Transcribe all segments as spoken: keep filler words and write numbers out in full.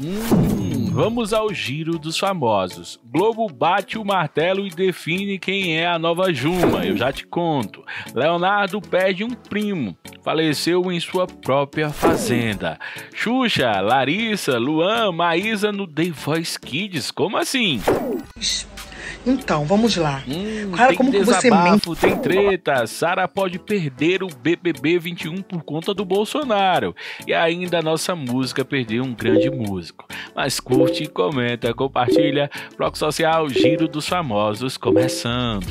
Hum, vamos ao giro dos famosos. Globo bate o martelo e define quem é a nova Juma, eu já te conto. Leonardo perde um primo, faleceu em sua própria fazenda. Xuxa, Larissa, Luan, Maísa no The Voice Kids, como assim? Então, vamos lá. Hum, cara, tem como desabafo, que você tem treta. Sarah pode perder o B B B vinte e um por conta do Bolsonaro. E ainda a nossa música perdeu um grande músico. Mas curte, comenta, compartilha. Ploc Social Giro dos Famosos começando.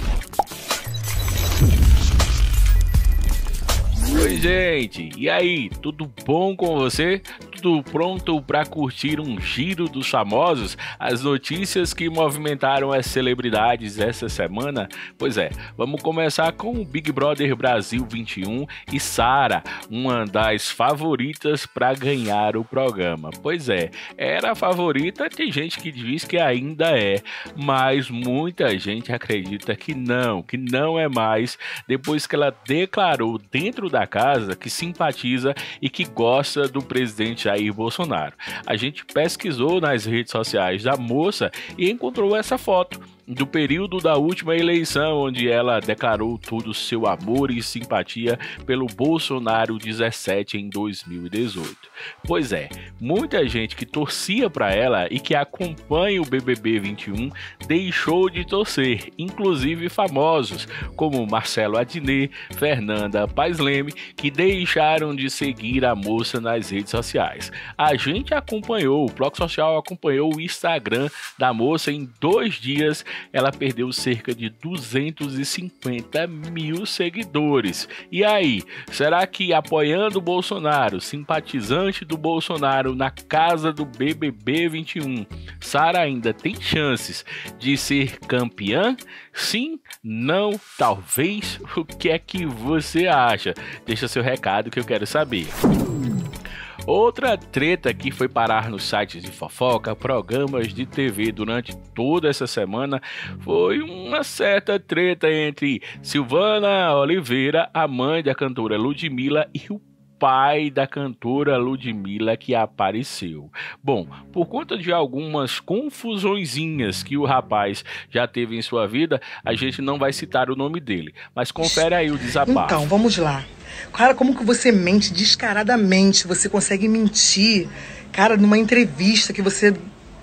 Oi, gente. E aí, tudo bom com você? Tudo pronto para curtir um giro dos famosos? As notícias que movimentaram as celebridades essa semana? Pois é, vamos começar com o Big Brother Brasil vinte e um e Sarah, uma das favoritas para ganhar o programa. Pois é, era a favorita, tem gente que diz que ainda é, mas muita gente acredita que não, que não é mais, depois que ela declarou dentro da casa que simpatiza e que gosta do presidente Jair Bolsonaro. A gente pesquisou nas redes sociais da moça e encontrou essa foto do período da última eleição, onde ela declarou todo o seu amor e simpatia pelo Bolsonaro dezessete em dois mil e dezoito. Pois é, muita gente que torcia para ela e que acompanha o B B B vinte e um deixou de torcer, inclusive famosos como Marcelo Adnet, Fernanda Paes Leme, que deixaram de seguir a moça nas redes sociais. A gente acompanhou, o Ploc Social acompanhou o Instagram da moça em dois dias. Ela perdeu cerca de duzentos e cinquenta mil seguidores. E aí, será que apoiando o Bolsonaro, simpatizante do Bolsonaro na casa do B B B vinte e um, Sarah ainda tem chances de ser campeã? Sim? Não? Talvez? O que é que você acha? Deixa seu recado que eu quero saber. Outra treta que foi parar nos sites de fofoca, programas de T V durante toda essa semana, foi uma certa treta entre Silvana Oliveira, a mãe da cantora Ludmilla, e o pai da cantora Ludmilla que apareceu. Bom, por conta de algumas confusõezinhas que o rapaz já teve em sua vida, a gente não vai citar o nome dele, mas confere aí o desabafo. Então, vamos lá. Cara, como que você mente descaradamente, você consegue mentir, cara, numa entrevista que você...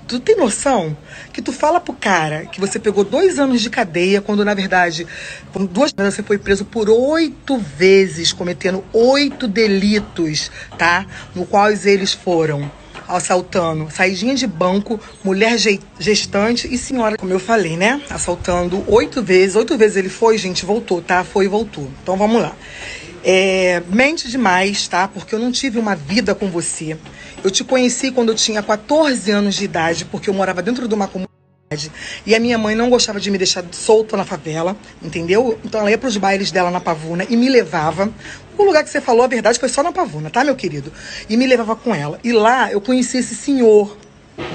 Tu tem noção que tu fala pro cara que você pegou dois anos de cadeia quando, na verdade, com duas você foi preso por oito vezes, cometendo oito delitos, tá? No quais eles foram assaltando saidinha de banco, mulher gestante e senhora, como eu falei, né? Assaltando oito vezes. Oito vezes ele foi, gente, voltou, tá? Foi e voltou. Então, vamos lá. É, mente demais, tá? Porque eu não tive uma vida com você. Eu te conheci quando eu tinha quatorze anos de idade, porque eu morava dentro de uma comunidade e a minha mãe não gostava de me deixar solta na favela, entendeu? Então ela ia para os bailes dela na Pavuna e me levava. O lugar que você falou, a verdade, foi só na Pavuna, tá, meu querido? E me levava com ela. E lá eu conheci esse senhor,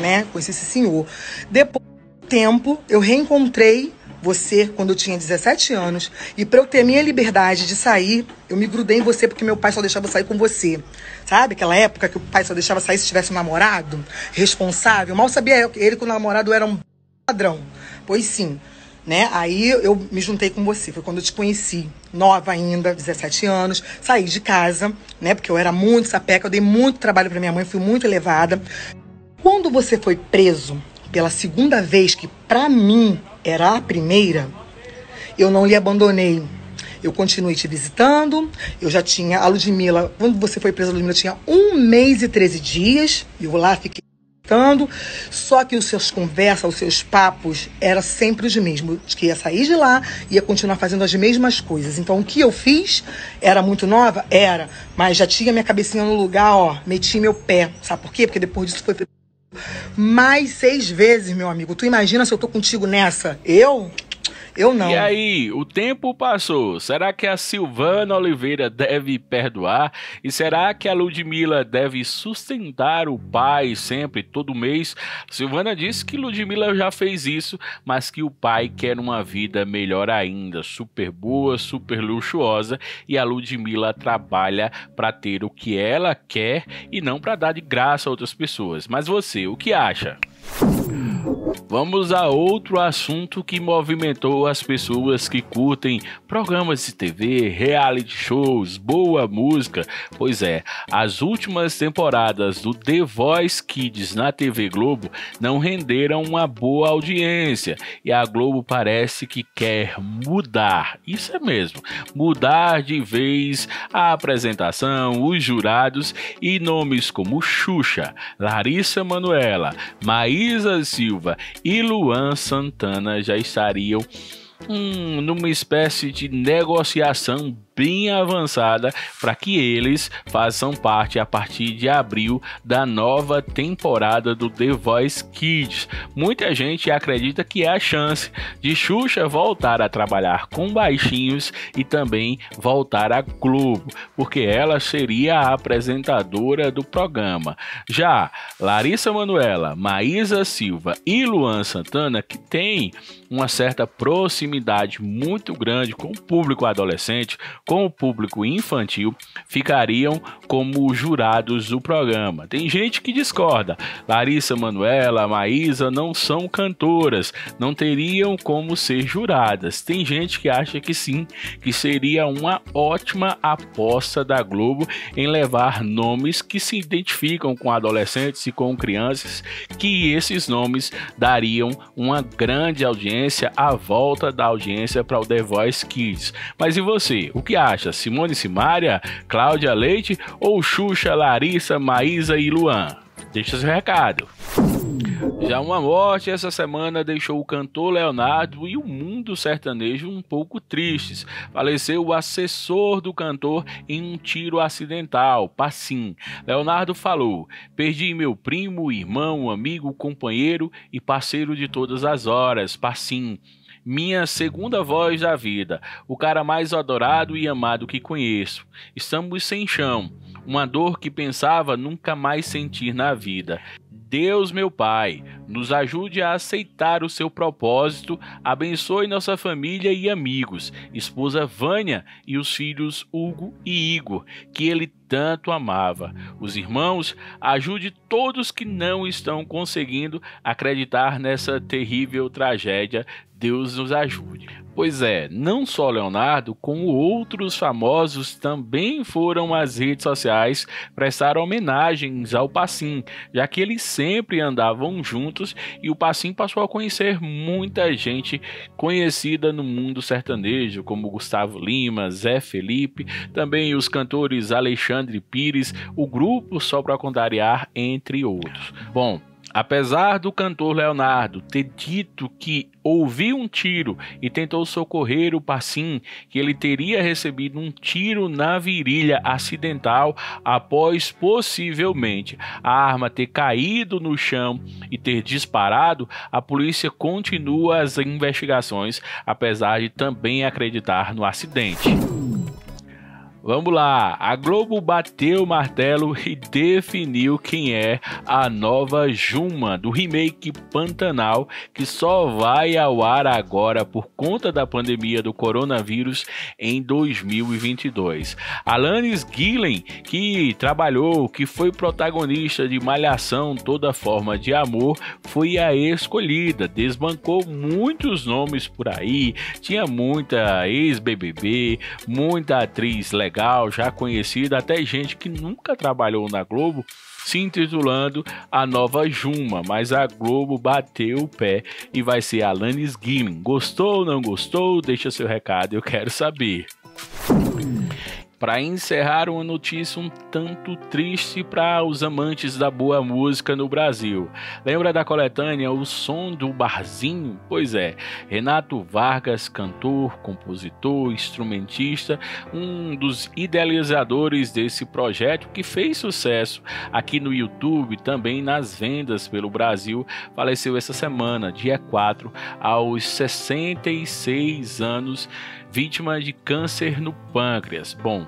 né? Conheci esse senhor. Depois de um tempo, eu reencontrei você, quando eu tinha dezessete anos, e pra eu ter minha liberdade de sair, eu me grudei em você porque meu pai só deixava eu sair com você. Sabe aquela época que o pai só deixava sair se tivesse um namorado responsável? Mal sabia ele que o namorado era um padrão. Pois sim, né? Aí eu me juntei com você. Foi quando eu te conheci, nova ainda, dezessete anos, saí de casa, né? Porque eu era muito sapeca, eu dei muito trabalho pra minha mãe, fui muito elevada. Quando você foi preso pela segunda vez, que pra mim era a primeira, eu não lhe abandonei. Eu continuei te visitando. Eu já tinha a Ludmilla. Quando você foi presa, a Ludmilla tinha um mês e treze dias. Eu lá fiquei visitando. Só que os seus conversas, os seus papos, eram sempre os mesmos. Que ia sair de lá, ia continuar fazendo as mesmas coisas. Então, o que eu fiz? Era muito nova? Era. Mas já tinha minha cabecinha no lugar, ó. Meti meu pé. Sabe por quê? Porque depois disso foi... mais seis vezes, meu amigo. Tu imagina se eu tô contigo nessa? Eu? Eu não. E aí, o tempo passou. Será que a Silvana Oliveira deve perdoar? E será que a Ludmilla deve sustentar o pai sempre, todo mês? Silvana disse que Ludmilla já fez isso, mas que o pai quer uma vida melhor ainda, super boa, super luxuosa, e a Ludmilla trabalha para ter o que ela quer e não para dar de graça a outras pessoas. Mas você, o que acha? Vamos a outro assunto que movimentou as pessoas que curtem programas de T V, reality shows, boa música. Pois é, as últimas temporadas do The Voice Kids na T V Globo não renderam uma boa audiência e a Globo parece que quer mudar, isso é mesmo, mudar de vez a apresentação, os jurados e nomes como Xuxa, Larissa Manoela, Maísa Silva e Luan Santana já estariam hum, numa espécie de negociação bem avançada para que eles façam parte a partir de abril da nova temporada do The Voice Kids. Muita gente acredita que é a chance de Xuxa voltar a trabalhar com baixinhos e também voltar à Globo, porque ela seria a apresentadora do programa. Já Larissa Manoela, Maísa Silva e Luan Santana, que tem uma certa proximidade muito grande com o público adolescente, com o público infantil, ficariam como jurados do programa. Tem gente que discorda. Larissa Manoela, Maísa não são cantoras, não teriam como ser juradas. Tem gente que acha que sim, que seria uma ótima aposta da Globo em levar nomes que se identificam com adolescentes e com crianças, que esses nomes dariam uma grande audiência, a volta da audiência para o The Voice Kids. Mas e você? O que acha? Simone Simaria, Cláudia Leite ou Xuxa, Larissa, Maísa e Luan? Deixa seu recado. Já uma morte essa semana deixou o cantor Leonardo e o mundo sertanejo um pouco tristes. Faleceu o assessor do cantor em um tiro acidental, Pacim. Leonardo falou: "Perdi meu primo, irmão, amigo, companheiro e parceiro de todas as horas, Pacim. Minha segunda voz da vida, o cara mais adorado e amado que conheço. Estamos sem chão, uma dor que pensava nunca mais sentir na vida. Deus, meu Pai, nos ajude a aceitar o seu propósito, abençoe nossa família e amigos, esposa Vânia e os filhos Hugo e Igor, que ele tanto amava. Os irmãos, ajude todos que não estão conseguindo acreditar nessa terrível tragédia. Deus nos ajude." Pois é, não só Leonardo, como outros famosos também foram às redes sociais prestar homenagens ao Pacim, já que eles sempre andavam juntos e o Pacim passou a conhecer muita gente conhecida no mundo sertanejo, como Gustavo Lima, Zé Felipe, também os cantores Alexandre Pires, o grupo Só Pra Contrariar, entre outros. Bom, apesar do cantor Leonardo ter dito que ouviu um tiro e tentou socorrer o Pacim, que ele teria recebido um tiro na virilha acidental após possivelmente a arma ter caído no chão e ter disparado, a polícia continua as investigações, apesar de também acreditar no acidente. Vamos lá, a Globo bateu o martelo e definiu quem é a nova Juma do remake Pantanal, que só vai ao ar agora por conta da pandemia do coronavírus em dois mil e vinte e dois. Alanis Guille, que trabalhou, que foi protagonista de Malhação Toda Forma de Amor, foi a escolhida, desbancou muitos nomes por aí, tinha muita ex-B B B, muita atriz legal, legal, já conhecida, até gente que nunca trabalhou na Globo, se intitulando a nova Juma, mas a Globo bateu o pé e vai ser a Alanis Guille. Gostou ou não gostou? Deixa seu recado, eu quero saber. Para encerrar, uma notícia um tanto triste para os amantes da boa música no Brasil. Lembra da coletânea O Som do Barzinho? Pois é, Renato Vargas, cantor, compositor, instrumentista, um dos idealizadores desse projeto que fez sucesso aqui no YouTube, também nas vendas pelo Brasil, faleceu essa semana, dia quatro, aos sessenta e seis anos, vítima de câncer no pâncreas. Bom,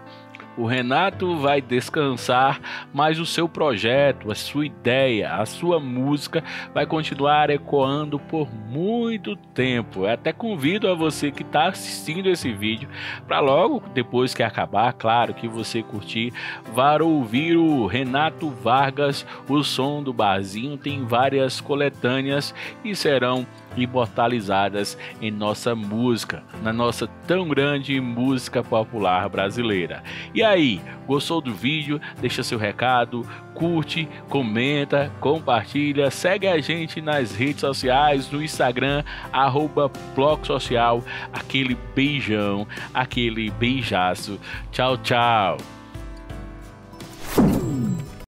o Renato vai descansar, mas o seu projeto, a sua ideia, a sua música vai continuar ecoando por muito tempo. Eu até convido a você que está assistindo esse vídeo para logo depois que acabar, claro, que você curtir, vá ouvir o Renato Vargas, O Som do Barzinho. Tem várias coletâneas e serão imortalizadas em nossa música, na nossa tão grande música popular brasileira. E aí, gostou do vídeo? Deixa seu recado, curte, comenta, compartilha, segue a gente nas redes sociais, no Instagram, arroba Ploc Social. Aquele beijão, aquele beijaço, tchau, tchau!